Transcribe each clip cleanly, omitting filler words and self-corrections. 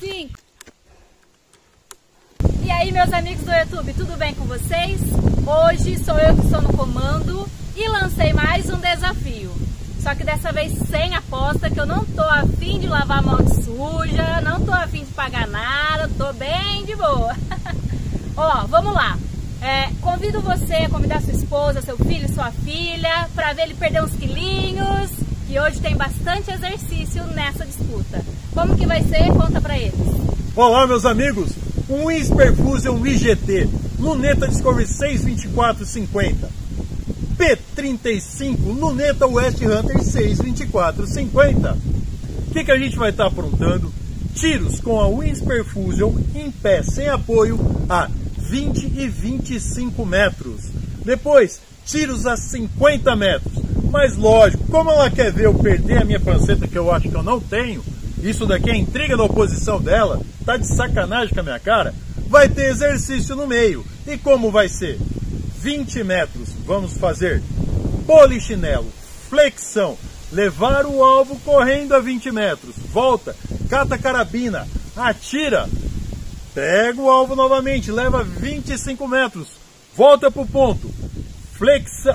5. E aí, meus amigos do YouTube, tudo bem com vocês? Hoje sou eu que estou no comando e lancei mais um desafio. Só que dessa vez sem aposta, que eu não tô afim de lavar a mão de suja, não tô afim de pagar nada, tô bem de boa. Ó, vamos lá. Convido você a convidar sua esposa, seu filho, sua filha, para ver ele perder uns quilinhos, que hoje tem bastante exercício nessa disputa. Como que vai ser? Conta para eles. Olá, meus amigos, um Whisper Fusion IGT, Luneta Discovery 62450, P35 Luneta West Hunter 62450. O que a gente vai estar aprontando? Tiros com a Whisper Fusion em pé, sem apoio, a 20 e 25 metros. Depois, tiros a 50 metros. Mas lógico, como ela quer ver eu perder a minha panceta, que eu acho que eu não tenho, isso daqui é intriga da oposição dela, tá de sacanagem com a minha cara, vai ter exercício no meio. E como vai ser? 20 metros, vamos fazer polichinelo, flexão, levar o alvo correndo a 20 metros, volta, cata a carabina, atira, pega o alvo novamente, leva 25 metros, volta pro ponto, flexão,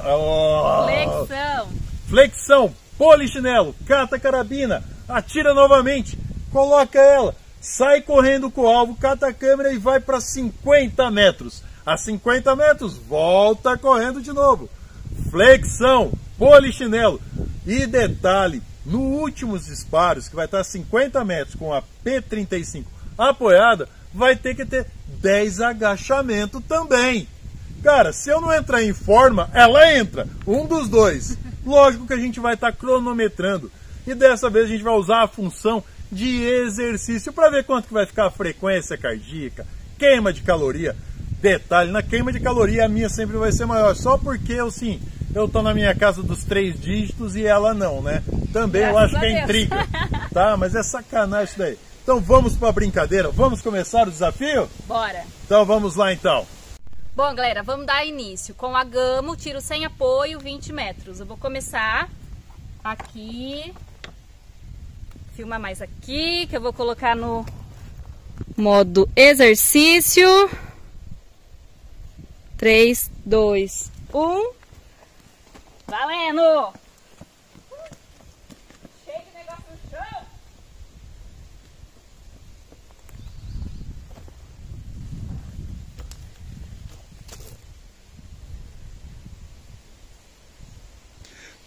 flexão, polichinelo, cata a carabina, atira novamente, coloca ela, sai correndo com o alvo, cata a câmera e vai para 50 metros. A 50 metros, volta correndo de novo, flexão, polichinelo. E detalhe, no últimos disparos, que vai estar a 50 metros com a P35 apoiada, vai ter que ter 10 agachamento também. Cara, se eu não entrar em forma, ela entra, um dos dois. Lógico que a gente vai estar cronometrando. E dessa vez a gente vai usar a função de exercício para ver quanto que vai ficar a frequência cardíaca, queima de caloria. Detalhe, na queima de caloria a minha sempre vai ser maior, só porque eu sim, eu tô na minha casa dos 3 dígitos e ela não, né? Também eu acho que é intriga, tá? Mas é sacanagem isso daí. Então vamos para a brincadeira, vamos começar o desafio? Bora! Então vamos lá então! Bom galera, vamos dar início com a Gamo, tiro sem apoio, 20 metros. Eu vou começar aqui, filma mais aqui, que eu vou colocar no modo exercício. 3, 2, 1, valendo!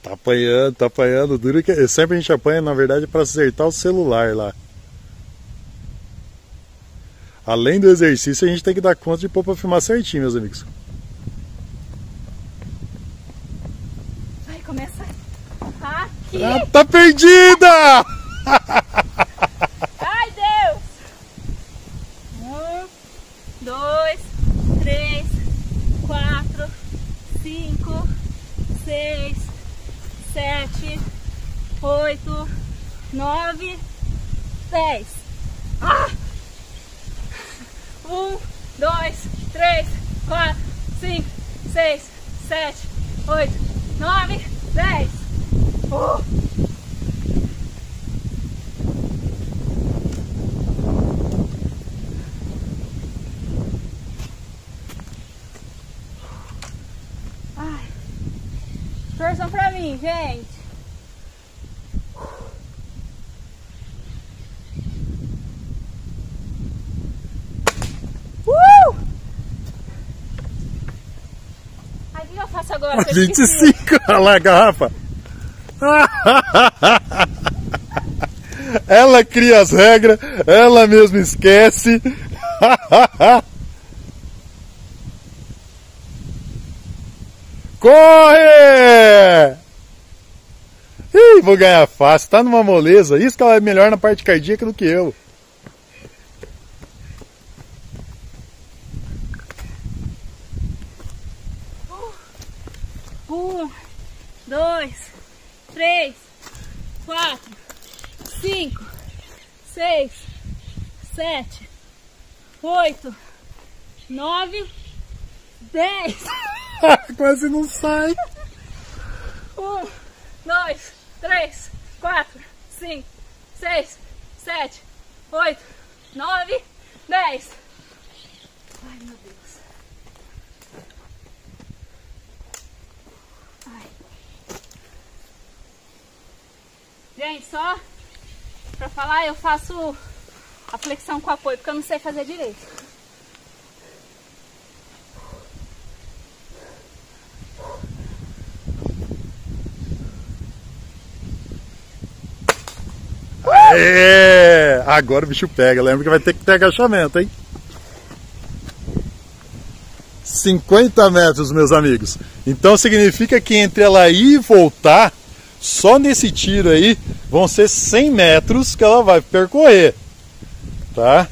Tá apanhando, duro que sempre a gente apanha, na verdade, para acertar o celular lá. Além do exercício, a gente tem que dar conta de pôr para filmar certinho, meus amigos. Vai, começa aqui! Ah, tá perdida! Ai, Deus! 1, 2, 3, 4, 5, 6, 7, 8, 9, 10. Ah! 1, 2, 3, 4, 5, 6, 7, 8, 9, 10. Ai, torçam pra mim, gente. Agora, 25, olha lá a garrafa. Ela cria as regras, ela mesma esquece. Corre! Ih, vou ganhar fácil, tá numa moleza. Isso que ela é melhor na parte cardíaca do que eu. Um, 2, 3, 4, 5, 6, 7, 8, 9, 10. Quase não sai. 1, 2, 3, 4, 5, 6, 7, 8, 9, 10. Ai, meu Deus. Ai. Gente, só pra falar, eu faço a flexão com apoio, porque eu não sei fazer direito. É, agora o bicho pega. Lembra que vai ter que ter agachamento, hein? 50 metros, meus amigos. Então significa que entre ela ir e voltar, só nesse tiro aí, vão ser 100 metros que ela vai percorrer, tá?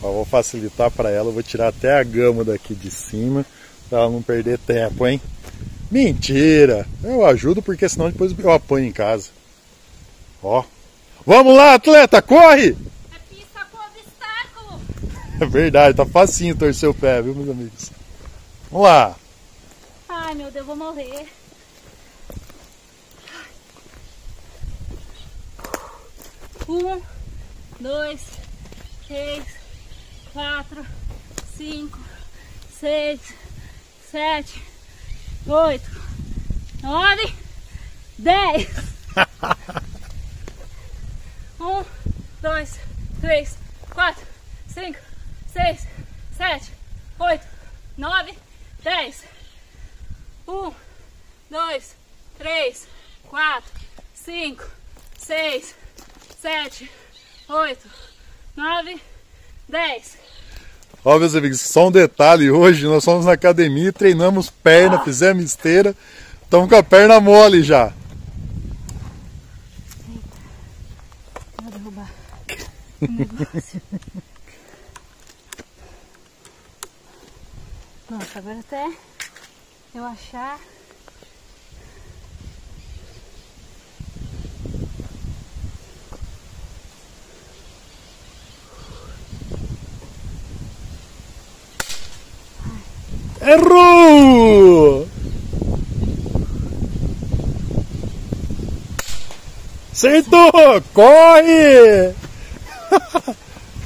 Vou facilitar para ela, vou tirar até a gama daqui de cima para ela não perder tempo, hein? Mentira! Eu ajudo porque senão depois eu apanho em casa. Ó, vamos lá, atleta, corre! É pista com obstáculo! É verdade, tá facinho torcer o pé, viu, meus amigos? Vamos lá! Ai, meu Deus, vou morrer! Um, dois, três, 4, 5, 6, 7, 8, 9, 10. 1, 2, 3, 4, 5, 6, 7, 8, 9, 10. 1, 2, 3, 4, 5, 6, 7, 8, 9, 10. Ó, meus amigos, só um detalhe, hoje nós fomos na academia, treinamos perna, fizemos esteira, estamos com a perna mole já. Eita, vou derrubar o negócio. Nossa, agora até eu achar... Errou! Acertou! Corre!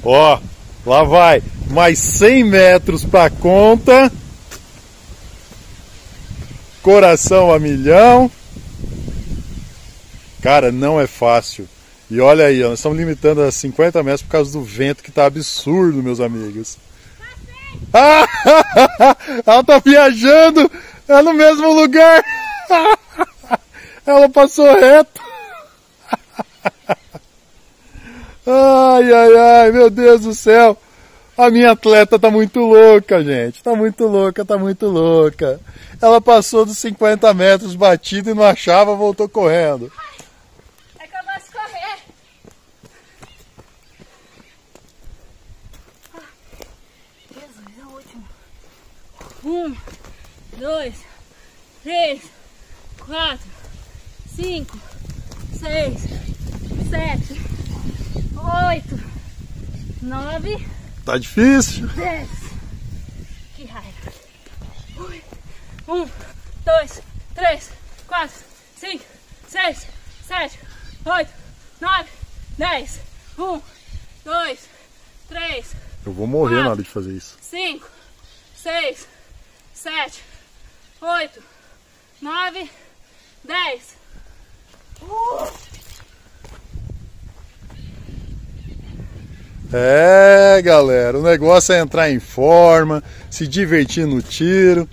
Ó, lá vai. Mais 100 metros pra conta. Coração a milhão. Cara, não é fácil. E olha aí, ó, nós estamos limitando a 50 metros por causa do vento que tá absurdo, meus amigos. Ela tá viajando, é no mesmo lugar. Ela passou reto. Ai, ai, ai, meu Deus do céu. A minha atleta tá muito louca, gente. Tá muito louca, tá muito louca. Ela passou dos 50 metros batida e não achava, voltou correndo. É que eu posso correr. Jesus, é o último. 1, 2, 3, 4, 5, 6, 7, 8, 9. Tá difícil. 10. Que raiva. 1, 2, 3, 4, 5, 6, 7, 8, 9, 10. 1, 2, 3. Eu vou morrer 4, na hora de fazer isso. 5, 6, 7, 8, 9, 10. É, galera, o negócio é entrar em forma, se divertir no tiro,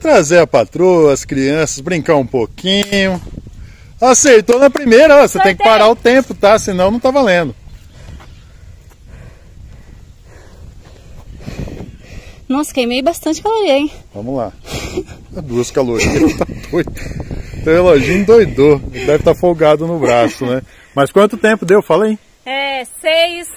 trazer a patroa, as crianças, brincar um pouquinho. Acertou na primeira, ó, você tem que parar o tempo, tá? Senão não tá valendo. Nossa, queimei bastante caloria, hein? Vamos lá. 2 calorias, tá doido. Teu reloginho doidou. Deve estar folgado no braço, né? Mas quanto tempo deu? Fala aí. É, 6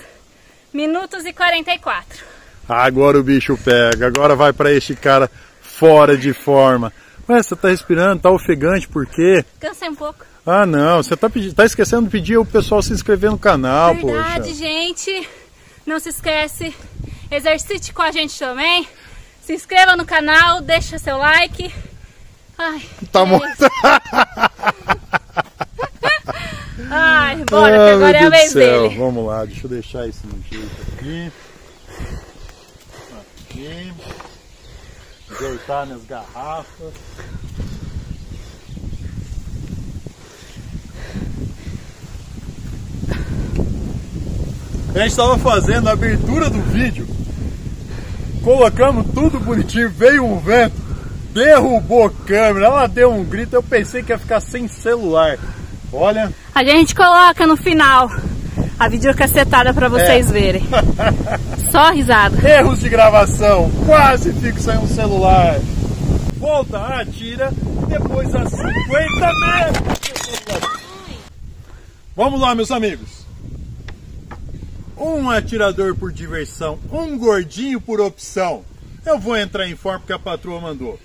minutos e 44. Agora o bicho pega. Agora vai pra este cara fora de forma. Ué, você tá respirando, tá ofegante, por quê? Cansei um pouco. Ah, não. Você tá esquecendo de pedir o pessoal se inscrever no canal, poxa. Verdade, gente. Não se esquece... Exercite com a gente também, se inscreva no canal, deixa seu like, Ai, tá morta. Ai, bora, que agora é a vez dele. Vamos lá, deixa eu deixar esse no jeito aqui. Aqui. Ajeitar minhas garrafas. A gente estava fazendo a abertura do vídeo, colocamos tudo bonitinho, veio um vento, derrubou a câmera, ela deu um grito, eu pensei que ia ficar sem celular. Olha... A gente coloca no final a videocacetada para vocês verem. Só risada. Erros de gravação, quase fico sem um celular. Volta, atira, depois a 50 metros. Vamos lá, meus amigos. Um atirador por diversão, um gordinho por opção. Eu vou entrar em forma porque a patroa mandou.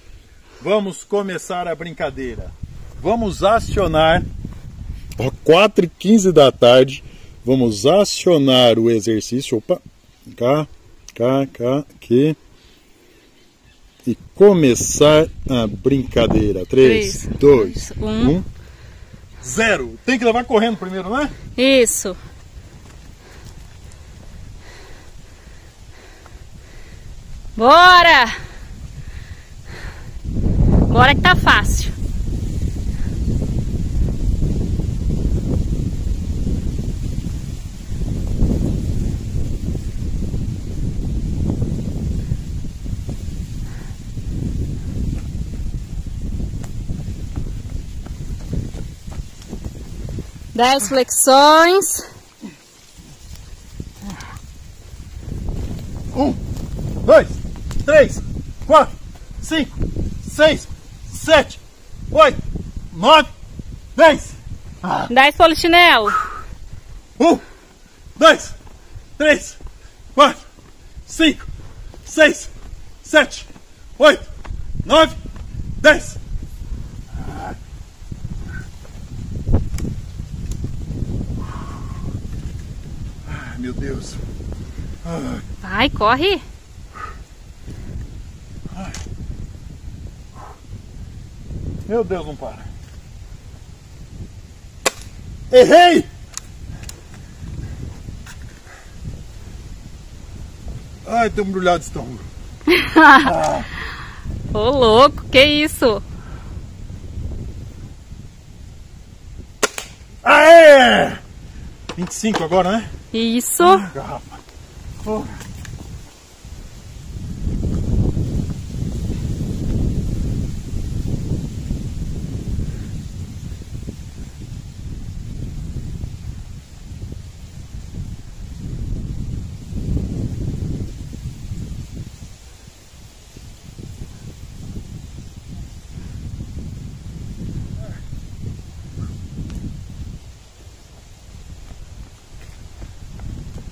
Vamos começar a brincadeira. Vamos acionar, às 4h15 da tarde, vamos acionar o exercício, opa, cá, aqui, e começar a brincadeira. 3, 2, 1, 0. Tem que levar correndo primeiro, né? Isso. Bora! Bora que tá fácil. Dez flexões. 1, 2. 3, 4, 5, 6, 7, 8, 9, 10. 10 polichinelo. 1, 2, 3, 4, 5, 6, 7, 8, 9, 10. Ai, meu Deus. Ai. Vai, corre. Meu Deus, não para. Errei! Ai, tô embrulhado de estômago. Ah. Ô louco, que isso? Aê! 25 agora, né? Isso. Garrafa. Oh.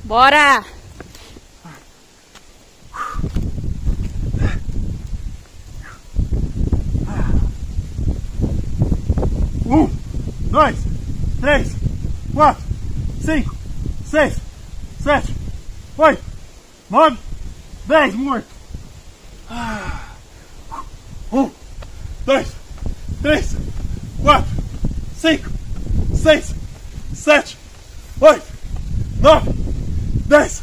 Bora! Um, dois, três, quatro, cinco, seis, sete, oito, nove, 10, morto! 1, 2, 3, 4, 5, 6, 7, 8, 9, 10.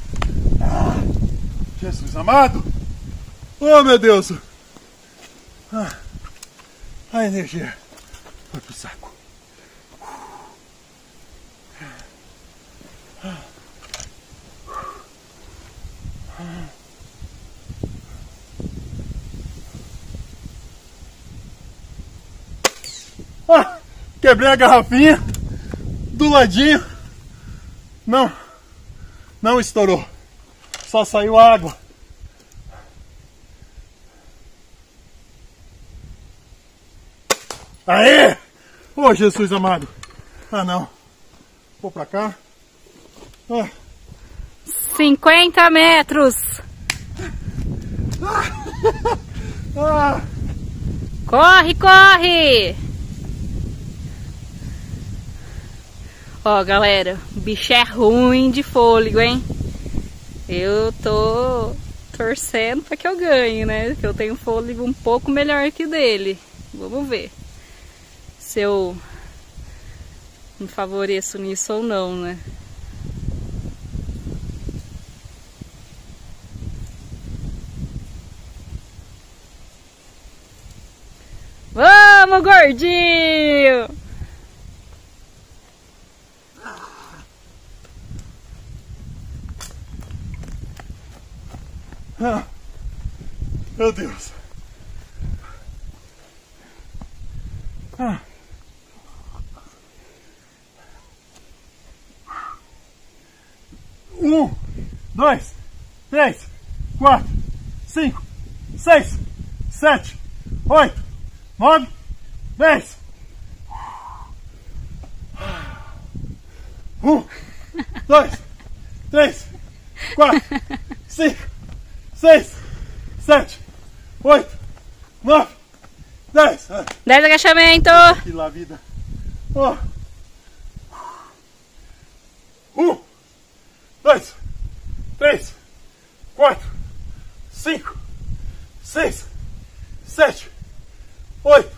Ah, Jesus amado. Oh, meu Deus. Ah, a energia foi pro saco. Ah, quebrei a garrafinha do ladinho. Não estourou, só saiu água. Aê! Ô, Jesus amado! Ah, não. Vou pra cá. Ah. 50 metros! Ah. Ah. Corre, corre! Ó, galera, o bicho é ruim de fôlego, hein? Eu tô torcendo pra que eu ganhe, né? Que eu tenho fôlego um pouco melhor que o dele. Vamos ver se eu me favoreço nisso ou não, né? Vamos, gordinho! Ah, meu Deus! Ah. Um, dois, três, quatro, cinco, seis, sete, oito, 9, 10. Um, dois, três, quatro, cinco, seis, sete, oito, 9, 10. 10 agachamento. Que lá vida. Oh. Um, dois, três, quatro, cinco, seis, sete, 8,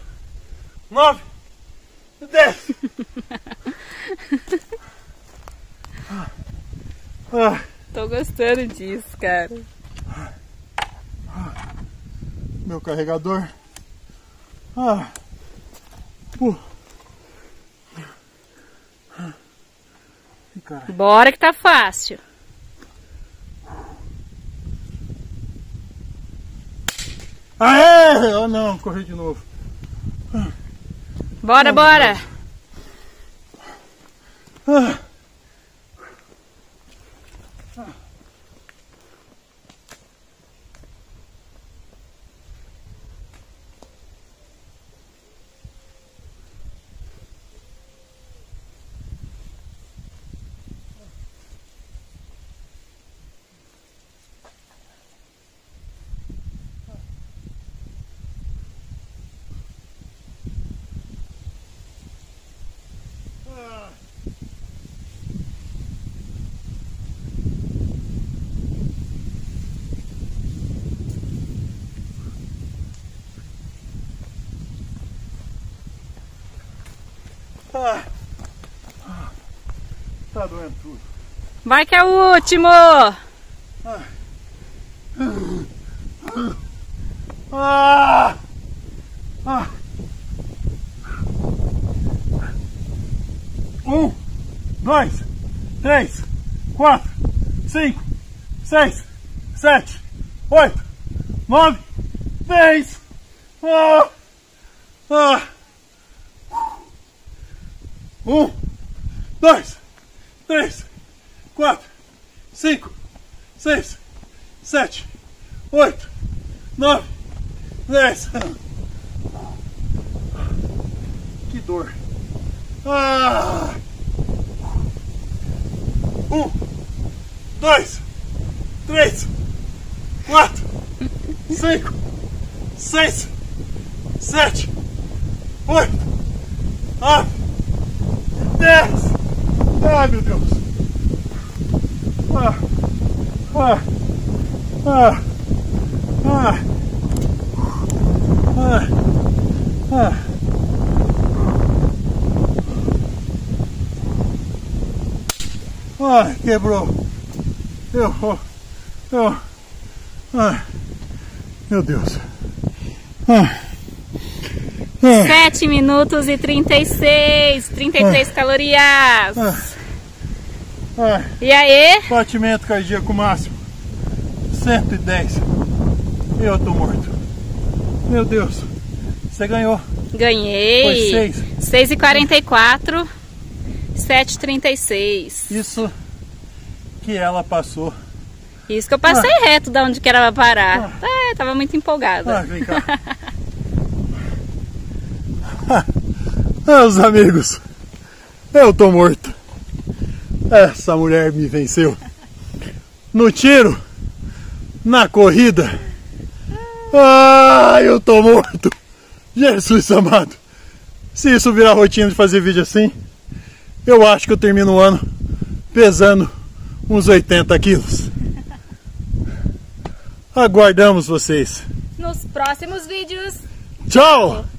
9, 10. Tô gostando disso, cara. Meu carregador. Bora que tá fácil. Aê! Oh não, corri de novo. Bora, oh, bora! Tá doendo tudo. Vai que é o último. Um, dois, três, quatro, cinco, seis, sete, oito, 9, 10. Um, dois, três, quatro, cinco, seis, sete, oito, 9, 10. Que dor. Um, dois, três, quatro, cinco, seis, sete, oito, 9, 10! Ai, meu Deus! Quebrou! Meu Deus! 7 minutos e 33 calorias. E aí? Batimento cardíaco máximo 110. Eu tô morto. Meu Deus. Você ganhou. Ganhei. Foi 6. 6h44, 7h36. Isso que ela passou. Isso que eu passei reto de onde que ela vai parar. Tava muito empolgada. Vem cá. Meus amigos, eu tô morto. Essa mulher me venceu no tiro, na corrida. Eu tô morto. Jesus amado. Se isso virar rotina de fazer vídeo assim, eu acho que eu termino o ano pesando uns 80 quilos. Aguardamos vocês nos próximos vídeos. Tchau!